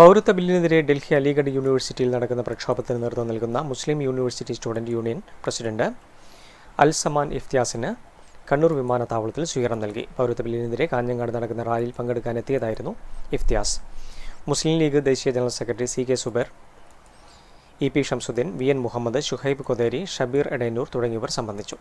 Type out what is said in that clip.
പൗരത്വ ബില്ലിനെതിരെ ഡൽഹി അലിഗഡ് യൂണിവേഴ്സിറ്റിയിൽ നടക്കുന്ന പ്രക്ഷോഭത്തിന് നേതൃത്വം നൽകുന്ന Muslim university student union president Alsaman ഇഫ്തിയാസിന് കണ്ണൂർ വിമാനത്താവളത്തിൽ സ്വീകരണം നൽകി. പൗരത്വ ബില്ലിനെതിരെ കാഞ്ഞങ്ങാട് നടക്കുന്ന റാലിയിൽ പങ്കെടുക്കാനെത്തിയതായിരുന്നു ഇഫ്തിയാസ്. മുസ്ലിം ലീഗ് ദേശീയ general secretary C K Zubair, E P Shamsuddin, V N Muhammad, Shuhaib Kotheri, Shabeer Edayannur തുടങ്ങിയവർ സംബന്ധിച്ചു.